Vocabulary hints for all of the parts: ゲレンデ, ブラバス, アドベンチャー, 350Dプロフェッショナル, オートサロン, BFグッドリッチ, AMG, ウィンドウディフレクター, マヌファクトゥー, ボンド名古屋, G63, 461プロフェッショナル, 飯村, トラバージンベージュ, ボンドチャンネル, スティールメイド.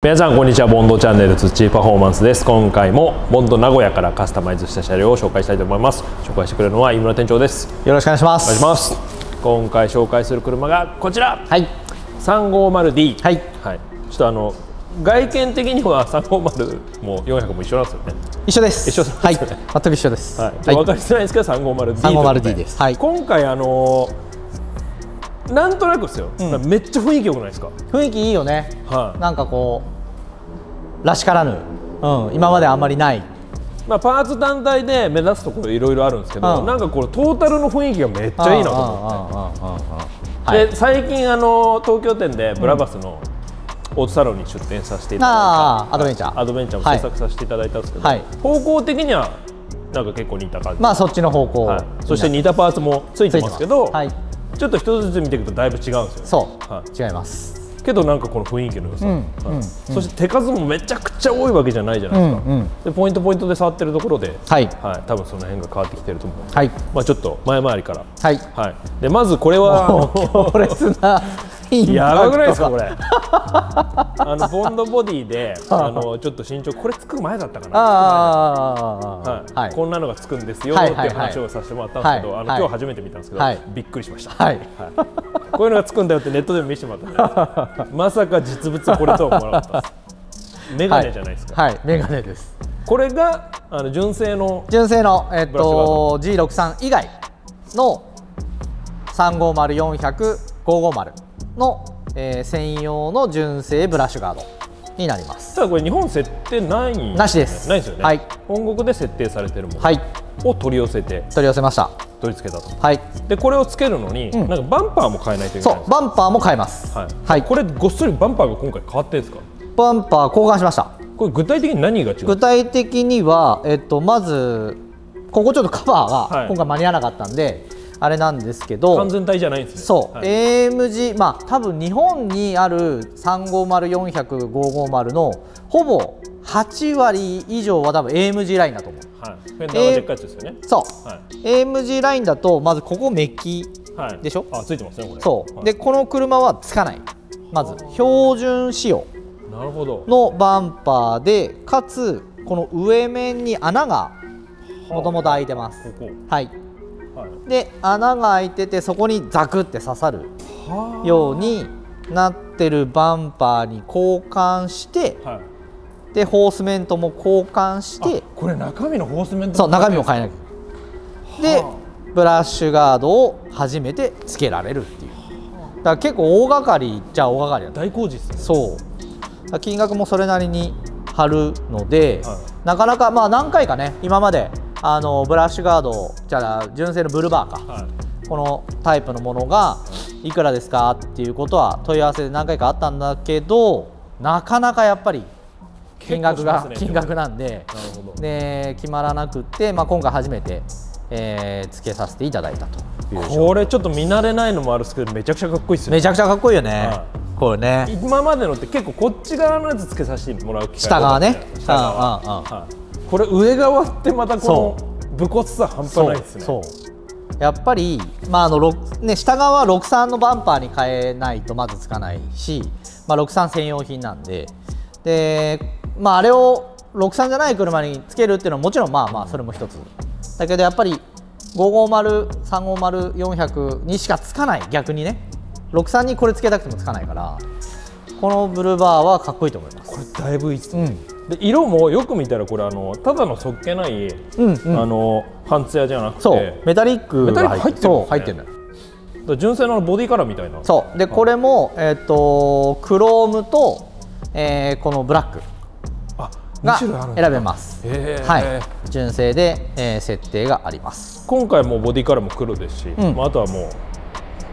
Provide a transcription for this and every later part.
皆さんこんにちは、ボンドチャンネルツッチーパフォーマンスです。今回もボンド名古屋からカスタマイズした車両を紹介したいと思います。紹介してくれるのは飯村店長です。よろしくお願いします。今回紹介する車がこちら、はい、350D。 はい、はい、ちょっと外見的には350も400も一緒なんですよね。一緒です。一緒です、はい、全く一緒です。はい、分かりづらいですけど 350D です。はい、今回なんとなくですよ、めっちゃ雰囲気良くないですか？雰囲気いいよね。はい、なんかこうらしからぬ、今まであんまりない、まあパーツ単体で目指すところいろいろあるんですけど、なんかこうトータルの雰囲気がめっちゃいいなと思って。で、最近東京店でブラバスのオートサロンに出店させていただいたアドベンチャーを制作させていただいたんですけど、方向的にはなんか結構似た感じ。まあそっちの方向、そして似たパーツもついてますけど、ちょっと一つずつ見ていくとだいぶ違うんですよね。そう、はい、違います。けどなんかこの雰囲気の良さ、そして手数もめちゃくちゃ多いわけじゃないじゃないですか。で、ポイントで触ってるところで、はい、多分その辺が変わってきてると思う。はい、まあちょっと前回りから、はい、でまずこれは強烈な。やばくないですかこれ。ボンドボディでちょっと身長、これつく前だったかな、こんなのがつくんですよっていう話をさせてもらったんですけど、今日初めて見たんですけどびっくりしました。こういうのがつくんだよってネットでも見せてもらったんで、まさか実物これとは思わなかったです。メガネじゃないですか。はい、メガネです。これが純正のG63 以外の350、400550の専用の純正ブラッシュガードになります。ただこれ日本設定ないんなしですないですよね。はい、本国で設定されてるものを取り寄せました。取り付けたと。はい、でこれをつけるのになんかバンパーも変えないといけない。そう、バンパーも変えます。はい、これごっそりバンパーが今回変わってるんですか？バンパー交換しました。これ具体的に何が違う？具体的にはまずここちょっとカバーが今回間に合わなかったんであれなんですけど、完全体じゃないんですね。そう、AMG、まあ多分日本にある350、400、550のほぼ8割以上は多分 AMG ラインだと思う。はい、フェンダーがでっかいやつですよね。そう、AMG ラインだとまずここメッキでしょ。あ、ついてますねこれ。そう、でこの車はつかない。まず標準仕様のバンパーで、かつこの上面に穴がもともと開いてます。はい。で穴が開いててそこにザクって刺さるようになってるバンパーに交換して、はい、でホースメントも交換して、これ中身のホースメントも中身も変えなきゃ。でブラッシュガードを初めてつけられるっていう。だから結構大掛かりっちゃ大掛かりだった。大工事ですね。そう。金額もそれなりに張るので、はい、なかなかまあ何回かね今まで。ブラッシュガードじゃあ純正のブルバーか、このタイプのものがいくらですかっていうことは問い合わせで何回かあったんだけど、なかなかやっぱり金額なんで決まらなくて、まあ今回初めてつけさせていただいたという。これちょっと見慣れないのもあるんですけどめちゃくちゃかっこいいですよね。めちゃくちゃかっこいいよねこれね。今までのって結構こっち側のやつつけさせてもらう機会、下側ね。これ上側ってまたこの武骨さ半端ないですね。そうやっぱり、まあね、下側は63のバンパーに変えないとまずつかないし、まあ、63専用品なんで、で、まあ、あれを63じゃない車につけるっていうのはもちろんまあまあそれも一つだけど、やっぱり550、350、400にしかつかない。逆にね63にこれつけたくてもつかないから、このブルーバーはかっこいいと思います。これだいぶいいですね。で色もよく見たらこれただのそっけないパンツヤじゃなくてメタリックが入ってるんだよ。純正のボディカラーみたいな。そうでこれもクロームとこのブラックが選べます。はい、純正で設定があります。今回もボディカラーも黒ですし、あとはもう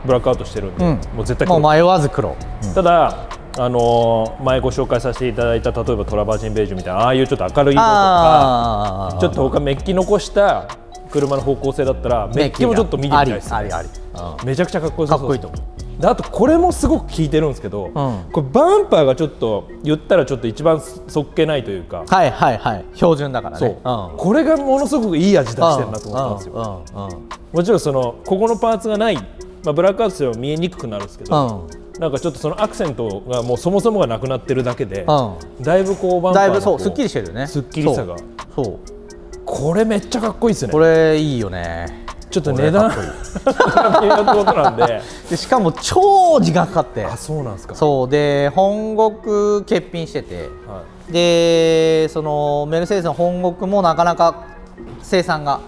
ブラックアウトしてるんでもう絶対黒、もう迷わず黒。ただ前ご紹介させていただいた例えばトラバージンベージュみたいなああいうちょっと明るい色とか、ちょっと他メッキ残した車の方向性だったらメッキもちょっと見てみたいです。めちゃくちゃかっこよさそうです。あとこれもすごく効いてるんですけど、これバンパーがちょっと言ったらちょっと一番そっけないというか、はいはいはい、標準だからね。これがものすごくいい味出してるなと思ったんですよ。もちろんここのパーツがない、ブラックアウトしても見えにくくなるんですけど、なんかちょっとそのアクセントがもうそもそもがなくなってるだけで、うん、だいぶこうバンパーのこうすっきりしてるよね。すっきりさがそうこれめっちゃかっこいいですね。これいいよね。ちょっと値段なんででしかも超時間かかって。あ、そうなんですか。そうで本国欠品してて、はい、でそのメルセデスの本国もなかなか生産が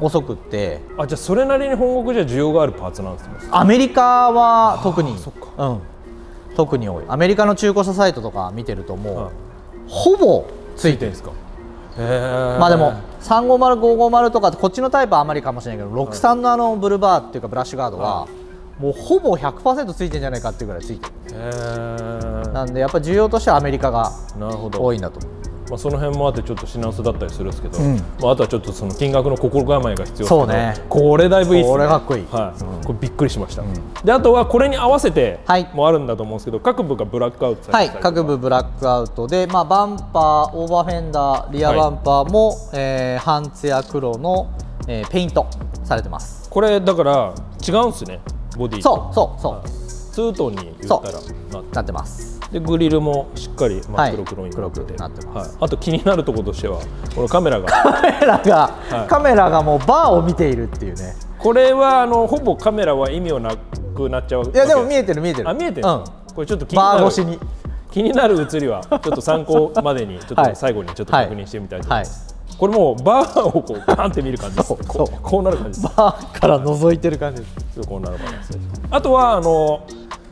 遅くって。あ、じゃあそれなりに本国じゃ需要があるパーツなんですね。アメリカは特に、うん、特に多い。アメリカの中古車サイトとか見てるともう、はい、ほぼついてるんですか。まあでも350、550とかこっちのタイプはあまりかもしれないけど、63のあのブルバーっていうかブラッシュガードはもうほぼ 100% ついてるんじゃないかっていうぐらいついてる。なんでやっぱり需要としてはアメリカが多いんだと思う。まあその辺もあってちょっと品薄だったりするんですけど、うん、まああとはちょっとその金額の心構えが必要。そうね。これだいぶいいですね。これかっこいい。はい。うん、これびっくりしました。うん、であとはこれに合わせてもあるんだと思うんですけど、各部がブラックアウトされてたりとか。はい。各部ブラックアウトで、まあバンパー、オーバーフェンダー、リアバンパーも、はい、半ツヤ黒の、ペイントされてます。これだから違うんですね。ボディ。そう。ツートンに言ったらなってます。でグリルもしっかり真っ黒黒になってて、あと気になるところとしてはこのカメラがもうバーを見ているっていうね。これはあのほぼカメラは意味をなくなっちゃう。いやでも見えてる見えてる。あ、見えてる。これちょっとバー越しに気になる写りはちょっと参考までにちょっと最後にちょっと確認してみたいと思います。これもうバーをこうバーンって見る感じです。こうなる感じです。バーから覗いてる感じです。こうなる感じです。あとはあの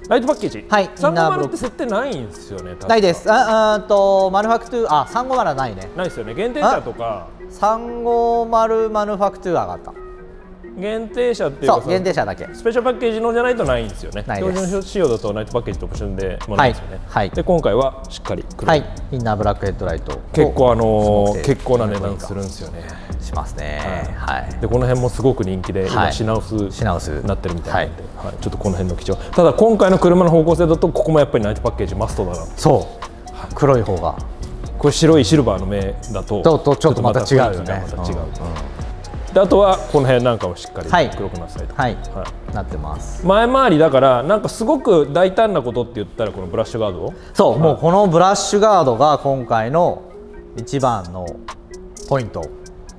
ライトパッケージ、はい、350って設定ないんですよね。ないです。マヌファクトゥー、あ、350はないね。ないですよね。限定車とか。350マヌファクトゥー上がった。限定車っていうか、そう、限定車だけ。スペシャルパッケージのじゃないとないんですよね。標準仕様だとライトパッケージとオプションでもないですよね。はい。で今回はしっかり黒い。はい。インナーブラックヘッドライト。結構結構な値段するんですよね。しますね。はい。でこの辺もすごく人気で今品薄になってるみたいなんで、はい。ちょっとこの辺の貴重。ただ今回の車の方向性だとここもやっぱりライトパッケージマストだな。そう。黒い方が。これ白いシルバーの目だと。ちょっとまた違うよね。また違う。であとはこの辺なんかをしっかり黒くなったりとかなってます。前回りだからなんかすごく大胆なことって言ったらこのブラッシュガード。そう、はい、もうこのブラッシュガードが今回の一番のポイント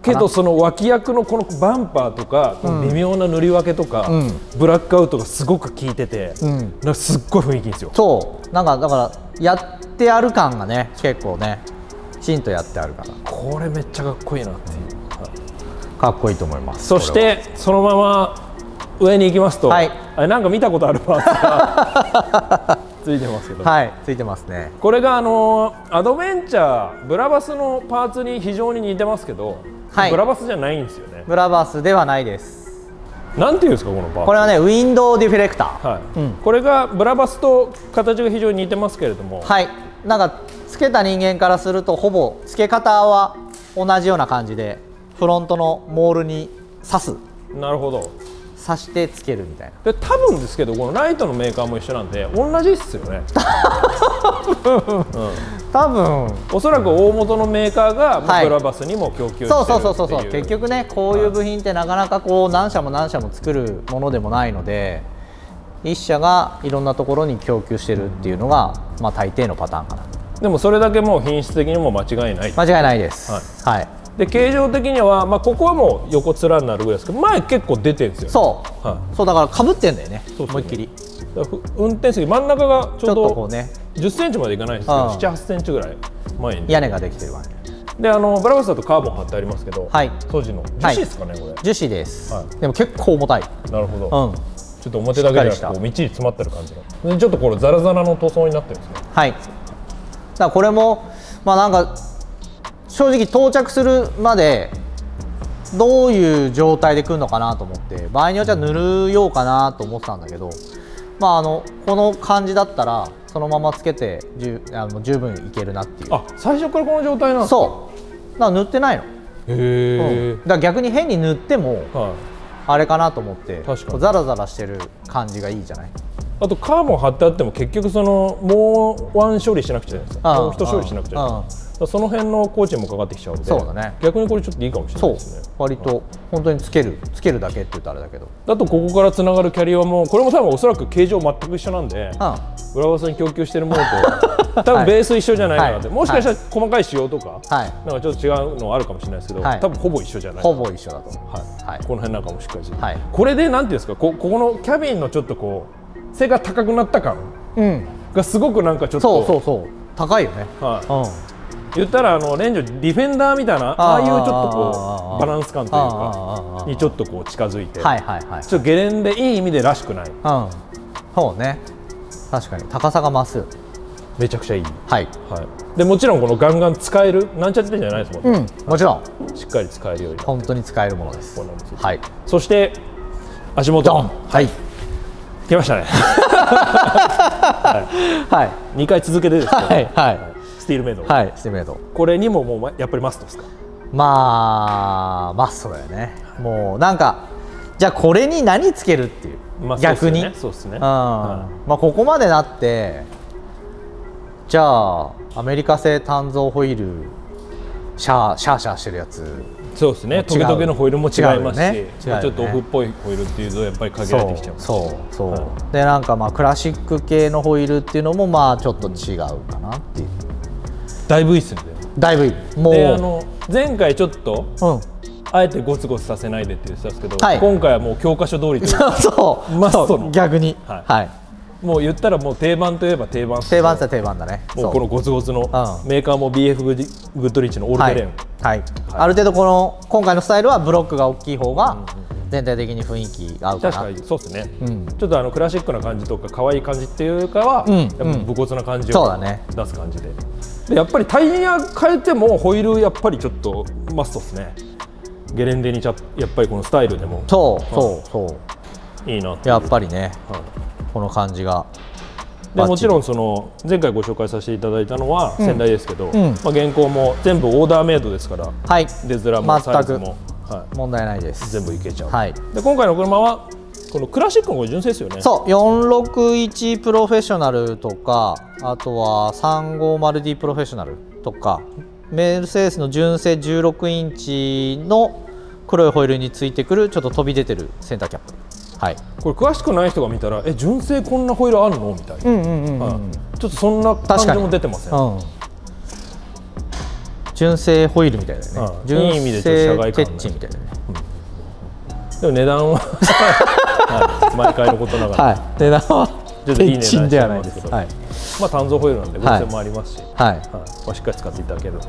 けど、その脇役のこのバンパーとか、うん、微妙な塗り分けとか、うん、ブラックアウトがすごく効いてて、うん、なんかすっごい雰囲気ですよ。そうなんかだからやってある感がね、結構ねきちんとやってあるからこれめっちゃかっこいいなっていう、かっこいいと思います。そしてそのまま上に行きますと、はい、あれなんか見たことあるパーツがついてますけど、はい、ついてますね。これがアドベンチャーブラバスのパーツに非常に似てますけど、はい、ブラバスじゃないんですよね。ブラバスではないです。なんていうんですかこのパーツ。これはねウィンドウディフレクター、はい、うん、これがブラバスと形が非常に似てますけれども、はい、なんかつけた人間からするとほぼつけ方は同じような感じでフロントのモールに刺す。なるほど。刺してつけるみたいな。で多分ですけどこのライトのメーカーも一緒なんで同じっすよね。多分おそらく大元のメーカーがブラバスにも供給してるっていう、はい、そう結局ねこういう部品ってなかなかこう何社も何社も作るものでもないので一社がいろんなところに供給してるっていうのが、まあ、大抵のパターンかな。でもそれだけもう品質的にも間違いない。間違いないです。はい、はい。で形状的には、まあ、ここはもう横面になるぐらいですけど前結構出てるんですよ、ね、そう、はい、そうだからかぶってんだよね。そうそう思いっきり運転席真ん中がちょうど10センチまでいかないんですけど、ね、78センチぐらい前に屋根ができてるわけで、ブラバスだとカーボン貼ってありますけど、はい、当時の樹脂ですかね、はい、これ樹脂です、はい、でも結構重たい。なるほど、うん、ちょっと表だけじゃなくてみっちり詰まってる感じのでちょっとこれザラザラの塗装になってるんですね。はい。だからこれもまあなんか正直到着するまでどういう状態で来るのかなと思って場合によっては塗るようかなと思ってたんだけど、まあ、この感じだったらそのままつけて十分いけるなっていう。あ、最初からこの状態なんですか。そうだから塗ってないの。へえ、うん、だから逆に変に塗ってもあれかなと思って、はい、こうザラザラしてる感じがいいじゃない。あとカーボン貼ってあっても結局そのもう1処理しなくちゃいけないんですよ。もう1処理しなくちゃいけない。その辺の工賃もかかってきちゃうので、そうだね、逆にこれちょっといいかもしれないですね。割と本当につけるだけって言ったらあれだけど、だとここからつながるキャリアもこれも多分おそらく形状全く一緒なんで、浦和さんに供給してるものと多分ベース一緒じゃないかなって、もしかしたら細かい仕様とかなんかちょっと違うのあるかもしれないですけど、多分ほぼ一緒じゃない、ほぼ一緒だと思う。この辺なんかもしっかりして、これでなんていうんですか、ここのキャビンのちょっとこう背が高くなった感がすごくなんかちょっと、そうそうそう、高いよね。言ったらレンジディフェンダーみたいな、ああいうちょっとこうバランス感というかにちょっとこう近づいて、ちょっとゲレンデいい意味でらしくない、そうね、確かに高さが増す、めちゃくちゃいい、でもちろんこのガンガン使えるなんちゃってじゃないですもんね、もちろんしっかり使えるように本当に使えるものです。そして足元、はい来ましたね、2回続けてですね、スティールメイド、はい、スティールメイド、これにももうやっぱりマストですか。まあマストだよね。もうなんかじゃあこれに何つけるっていう、逆にそうですね。まあここまでなって、じゃあアメリカ製単造ホイールシャーしてるやつ、そうですね、トゲトゲのホイールも違いますし、ちょっとオフっぽいホイールっていうとやっぱり限られてきちゃいます。そうそうで、なんかまあクラシック系のホイールっていうのもまあちょっと違うかなっていう。だいぶいいですね。だいぶいい。もうで前回ちょっと、あえてゴツゴツさせないでって言ってたんですけど、今回はもう教科書通りというか、マストの逆に、もう言ったらもう定番といえば定番、定番だ、定番だね。もうこのゴツゴツのメーカーも BF グッドリッチのオールテレーン、ある程度この今回のスタイルはブロックが大きい方が全体的に雰囲気が合うかな。確かにそうですね。ちょっとクラシックな感じとか可愛い感じっていうかは、やっぱ武骨な感じを出す感じで。やっぱりタイヤ変えてもホイールやっぱりちょっとマストですね。ゲレンデにやっぱりこのスタイルでもそうそうそういいな、やっぱりね、この感じが。でもちろんその前回ご紹介させていただいたのは先代ですけど、現行も全部オーダーメイドですから、出づらもサイズも問題ないです、全部いけちゃう。で今回の車はこのクラシックの純正ですよね。そう、461プロフェッショナルとか、あとは 350D プロフェッショナルとか、メルセデスの純正16インチの黒いホイールについてくるちょっと飛び出てるセンターキャップ、これ詳しくない人が見たら、純正こんなホイールあるのみたいな、ちょっとそんな感じも出てません、純正ホイールみたいだよね。純正テッチみたいだね。でも値段は毎回のことながら値段は低賃ではないですけど、まあ単造ホイールなんで5000もありますし、しっかり使っていただけるのか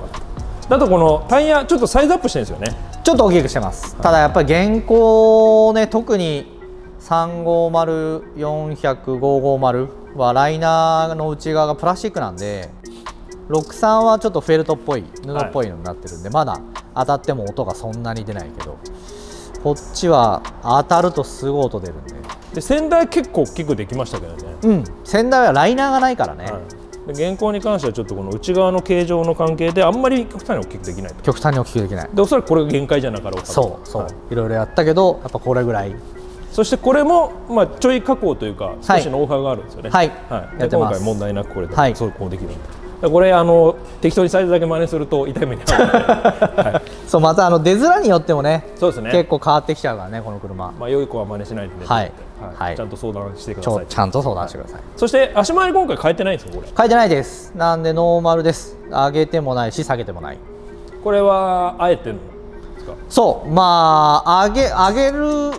な。あとこのタイヤちょっとサイズアップしてるんですよね。ちょっと大きくしてます。ただやっぱり現行ね、特に35040050はライナーの内側がプラスチックなんで、63はちょっとフェルトっぽい布っぽいのになってるんで、まだ当たっても音がそんなに出ないけど、こっちは当たるとすごい音出るんで。で先代結構大きくできましたけどね。先代はライナーがないからね、現行に関してはちょっとこの内側の形状の関係であんまり極端に大きくできない、極端に大きくできないで、おそらくこれが限界じゃなかろうかと。そうそう、いろいろやったけどやっぱこれぐらい。そしてこれもまあちょい加工というか少しのオファーがあるんですよね。で今回問題なくこれで走行できるんで、これ適当にサイズだけ真似すると痛い目に遭う。そう、また出づらによってもね、結構変わってきちゃうからね、この車。まあ良い子は真似しないでね。ちゃんと相談してください。ちゃんと相談してください。そして足回り今回変えてないんですか、これ。変えてないです。なんでノーマルです。上げてもないし下げてもない。これはあえてのですか。そう、まあ上げる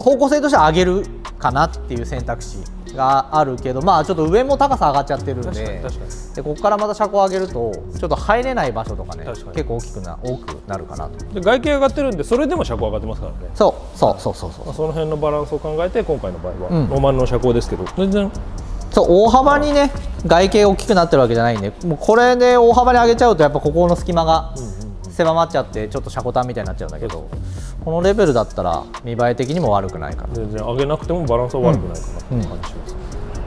方向性としては上げるかなっていう選択肢があるけど、まあちょっと上も高さ上がっちゃってるんで、でここからまた車高上げるとちょっと入れない場所とかね、結構多くなるかなと。で外形上がってるんで、それでも車高上がってますからね。そう、その辺のバランスを考えて今回の場合はノーマルの車高ですけど、全然そう大幅にね外形大きくなってるわけじゃないんで、もうこれで大幅に上げちゃうとやっぱここの隙間が狭まっちゃってちょっと車庫端みたいになっちゃうんだけど、このレベルだったら見栄え的にも悪くないかな。全然上げなくてもバランスは悪くないかなっていう感じします。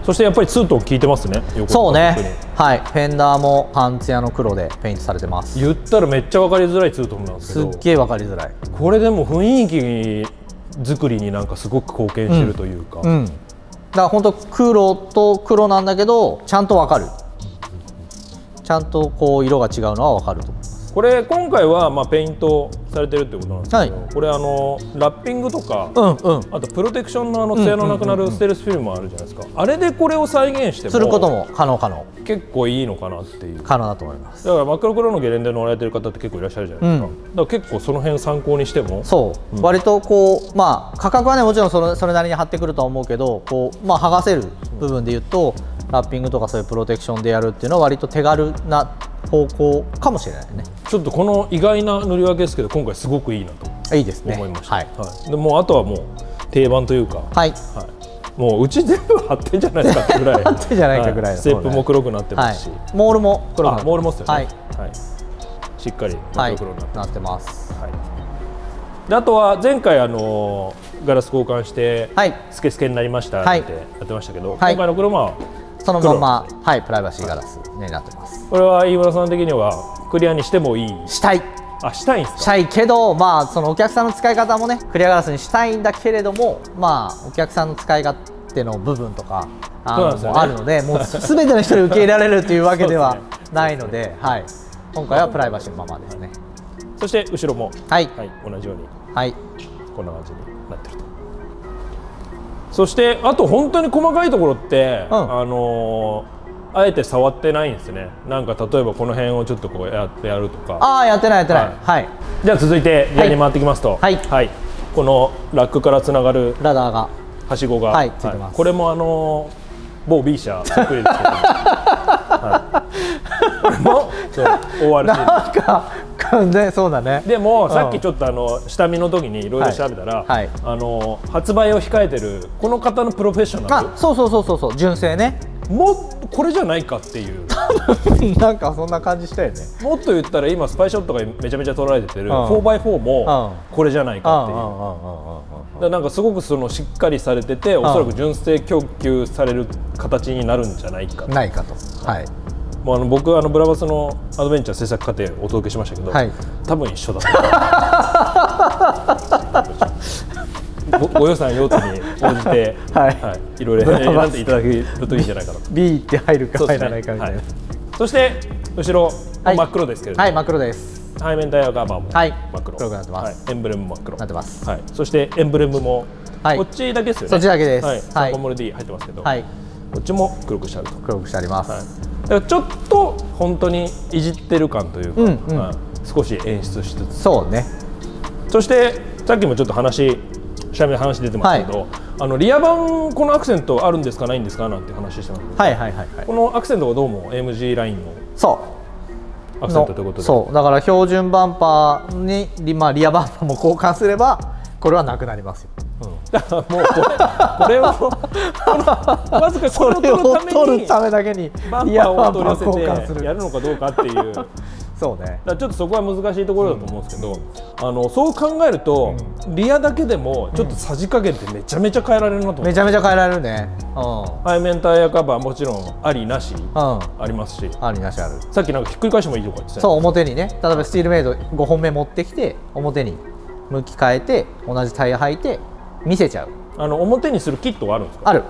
そしてやっぱりツートン効いてますね。そうね、はい、フェンダーもパンツ屋の黒でペイントされてます。言ったらめっちゃ分かりづらいツートンなんですけど、すっげえ分かりづらい。これでも雰囲気作りになんかすごく貢献してるというか、だから本当黒と黒なんだけどちゃんと分かる、ちゃんとこう色が違うのは分かると思います。これ今回はまあペイントされてるってことなんですけど、はい、これラッピングとか、あとプロテクションの艶のなくなるステルスフィルムあるじゃないですか。あれでこれを再現してもすることも可能結構いいのかなっていう。可能だと思います。だからマクロクロのゲレンデ乗られてる方って結構いらっしゃるじゃないですか、だから結構その辺参考にしてもそう、割とこうまあ価格はねもちろんそれなりに張ってくるとは思うけど、こうまあ剥がせる部分で言うと、ラッピングとかそういうプロテクションでやるっていうのは割と手軽な方向かもしれないね。ちょっとこの意外な塗り分けですけど、今回すごくいいなといいですね思いました。はい。でもうあとはもう定番というか、はい、はい、もううち全部貼ってんじゃないかってぐらい貼ってんじゃないかぐらいの、はい、ステップも黒くなってますし、はい、モールも黒くなってます。モールもですよね。はい、はい、しっかり黒になってます。はい。であとは前回ガラス交換してスケスケになりましたってやってましたけど、はい、今回の車はそのまま、ね、はい、プライバシーガラスになってます。これは飯村さん的にはクリアにしてもいいしたいしたいんですか。したいけど、まあそのお客さんの使い方もねクリアガラスにしたいんだけれども、まあお客さんの使い勝手の部分とかあるので、もう全ての人に受け入れられるというわけではないので、はい、今回はプライバシーのままですね。そして後ろも、はい、はい、同じように、はい、こんな感じになってると。そしてあと本当に細かいところって、あえて触ってないんですね。なんか例えばこの辺をちょっとこうやってやるとか。ああ、やってない。はい。はい、じゃあ続いて左に回ってきますと、はい、はい、このラックからつながるラダーがはしごが、はい、ついてます。はい、これも某 B 社そっくりですけど、はい、これもORCなんか完全そうだね。でもさっきちょっと下見の時にいろいろ調べたら、発売を控えてるこの方のプロフェッショナル、あ、そう純正ね、もうこれじゃないかっていうなんかそんな感じしたよね。もっと言ったら今スパイショットがめちゃめちゃ撮られてる 4x4 もこれじゃないかっていう。なんかすごくしっかりされてて、おそらく純正供給される形になるんじゃないかと。はい、もう僕はブラバスのアドベンチャー制作過程をお届けしましたけど、はい、多分一緒だったご予算用途に応じて、はいろいろ選んでいただけるといいんじゃないかなと。 B って入るか入らないかみたいな。そして後ろ真っ黒ですけれども、はい、真っ黒です。背面タイヤカバーも真っ黒くなってます。エンブレムも真っ黒なってます。そしてエンブレムもこっちだけですよね。そっちだけです。サンコモル D 入ってますけど、こっちも黒くしてあると。黒くしてあります。だからちょっと本当にいじってる感というか少し演出しつつ。そうね。そしてさっきもちょっと話出てますけど、リア版このアクセントあるんですかないんですかなんて話してますけど、このアクセントがどうも AMG ラインのアクセントということで、そうだから標準バンパーにリアバンパーも交換すればこれはなくなりますよ。だからもうこれをわずかこれを取るためだけにバンパーを取らせてやるのかどうかっていう。そうね、だからちょっとそこは難しいところだと思うんですけど、そう考えるとリアだけでもちょっとさじ加減ってめちゃめちゃ変えられるなと思って。めちゃめちゃ変えられるね。背面タイヤカバーもちろんありなしありますし、ありなしある。さっきなんかひっくり返してもいいとか言ってた。そう、表にね、例えばスチールメイド5本目持ってきて表に向き変えて同じタイヤ履いて見せちゃう。表にするキットがあるんですか。ある。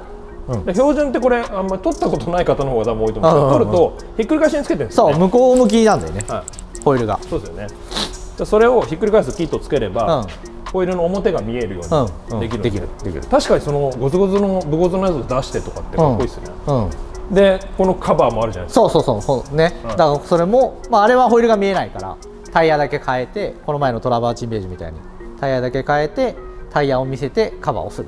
標準ってこれあんまり取ったことない方の方が多分多いと思うんですけど、取るとひっくり返しにつけてるんですよね。そう、向こう向きなんだよね、ホイールが。そうですよね。じゃそれをひっくり返すキットつければホイールの表が見えるようにできる。確かにそのゴツゴツのブゴツのやつを出してとかってかっこいいですよね。でこのカバーもあるじゃないですか。そうね。だからそれもあれはホイールが見えないからタイヤだけ変えて、この前のトラバーチンベージュみたいにタイヤだけ変えてタイヤを見せてカバーをする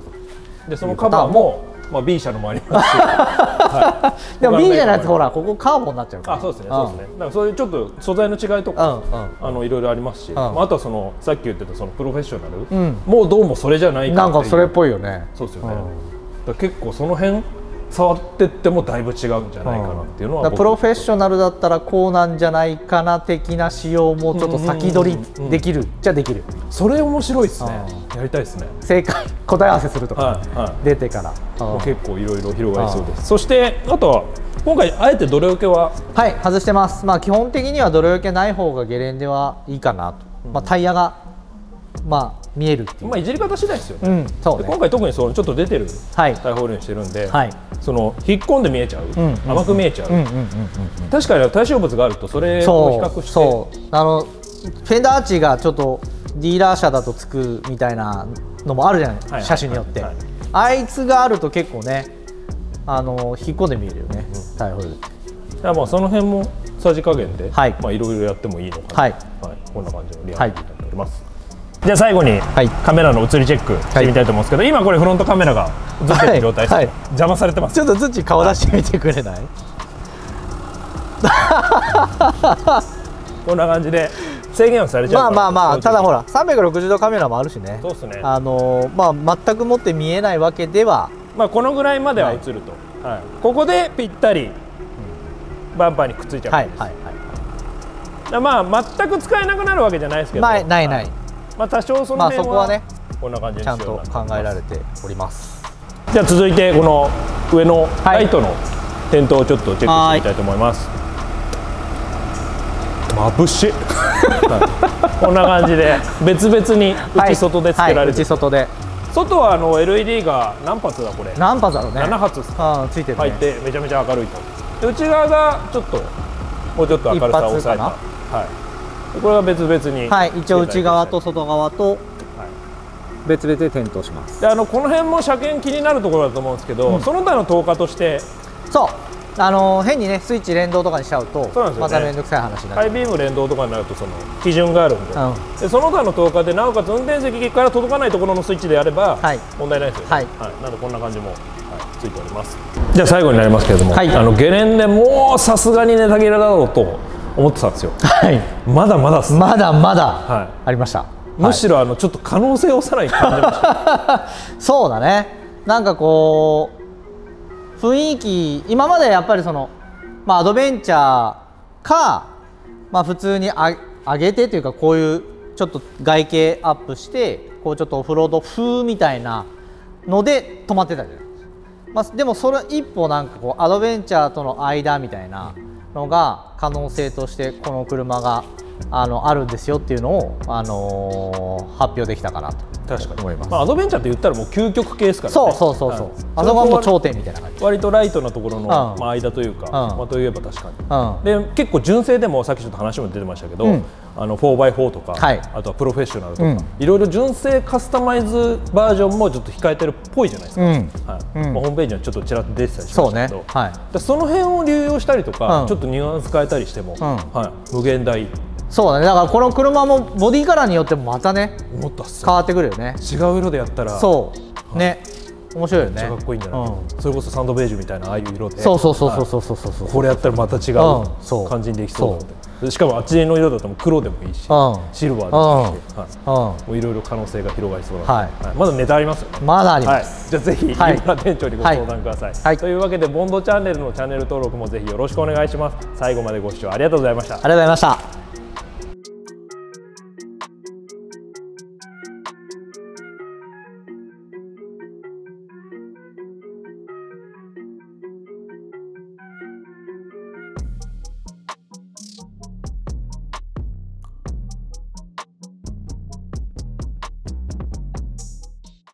と。でそのカバーもまあ B 社のもありますし、でも B 社のやつほらここカーボンになっちゃうから。そうですね。だからそういうちょっと素材の違いとかいろいろありますし、あとはそのさっき言ってたそのプロフェッショナルもうどうもそれじゃないかっていう。なんかそれっぽいよね。そうですよね。だから結構その辺触ってってもだいぶ違うんじゃないかなっていうのは。プロフェッショナルだったらこうなんじゃないかな的な仕様もちょっと先取りできるじゃできる。それ面白いですね。やりたいですね。正解答え合わせするとか出てから結構いろいろ広がりそうです。そしてあとは今回あえて泥除けは外してます。まあ基本的には泥除けない方がゲレンデはいいかなと。まあタイヤがまあ、見えるっていう、まあいじり方次第ですよね。今回特にそのちょっと出てる大ホールにしてるんで、その引っ込んで見えちゃう、甘く見えちゃう。確かに対象物があるとそれを比較して、フェンダーアーチがちょっとディーラー車だとつくみたいなのもあるじゃない、車種によって。あいつがあると結構ね、引っ込んで見えるよね、大ホール。まあその辺もさじ加減で、まあいろいろやってもいいのかな。こんな感じのリアルになっております。じゃあ最後にカメラの映りチェックしてみたいと思うんですけど、今これフロントカメラが映ってる状態で邪魔されてます。ちょっと土顔出してみてくれない？こんな感じで制限をされちゃう。まあただほら360度カメラもあるしね。そうですね。まあ全くもって見えないわけでは、まあこのぐらいまでは映ると。ここでぴったりバンパーにくっついちゃうわけです。まあ全く使えなくなるわけじゃないですけど。ない。まあ多少その辺はこんな感じでちゃんと考えられております。じゃあ続いてこの上のライトの点灯をちょっとチェックしてみたいと思います。眩しい。こんな感じで別々に内外でつけられてる。外はLED が何発だこれ？何発だろうね。7発ついてる。入ってめちゃめちゃ明るいと。内側がちょっともうちょっと明るさを抑えた。はい。これは別々に、一応内側と外側と別々で点灯します。でこの辺も車検気になるところだと思うんですけど、その他の灯火として変にねスイッチ連動とかにしちゃうとまた面倒くさい話になる。ハイビーム連動とかになるとその基準があるんで、その他の灯火でなおかつ運転席から届かないところのスイッチでやれば問題ないですよね。なのでこんな感じもついております。じゃあ最後になりますけれども、ゲレンデもうさすがにネタ切れだろうと思ってたんですよ。まだまだありました。むしろちょっと可能性をさらに感じました。そうだね。なんかこう雰囲気、今までやっぱりそのまあアドベンチャーかまあ普通に上げてというか、こういうちょっと外形アップしてこうちょっとオフロード風みたいなので止まってたじゃない。まあでもそれ一歩なんかこうアドベンチャーとの間みたいな。のが可能性としてこの車があるんですよっていうのを、発表できたかなと思います。アドベンチャーって言ったらもう究極系ですからね。そう、あそこはもう頂点みたいな感じ。割とライトなところの間というか、まあといえば確かに。で結構純正でもさっきちょっと話も出てましたけど、4x4 とか、あとはプロフェッショナルとか、いろいろ純正カスタマイズバージョンもちょっと控えてるっぽいじゃないですか。ホームページにはちょっとちらっと出てたりしましたけど、その辺を流用したりとか、ちょっとニュアンス変えたりしても無限大。そうだね。だからこの車もボディカラーによってもまたね変わってくるよね。違う色でやったらそうね、面白いよね。かっこいいんじゃない。それこそサンドベージュみたいなああいう色で、そう、これやったらまた違う感じにできそう。しかもあっちの色だと黒でもいいしシルバーでもいろいろ可能性が広がりそうなので、まだネタありますよね。まだあります。じゃあぜひ今店長にご相談ください。というわけでボンドチャンネルのチャンネル登録もぜひよろしくお願いします。最後までご視聴ありがとうございました。ありがとうございました。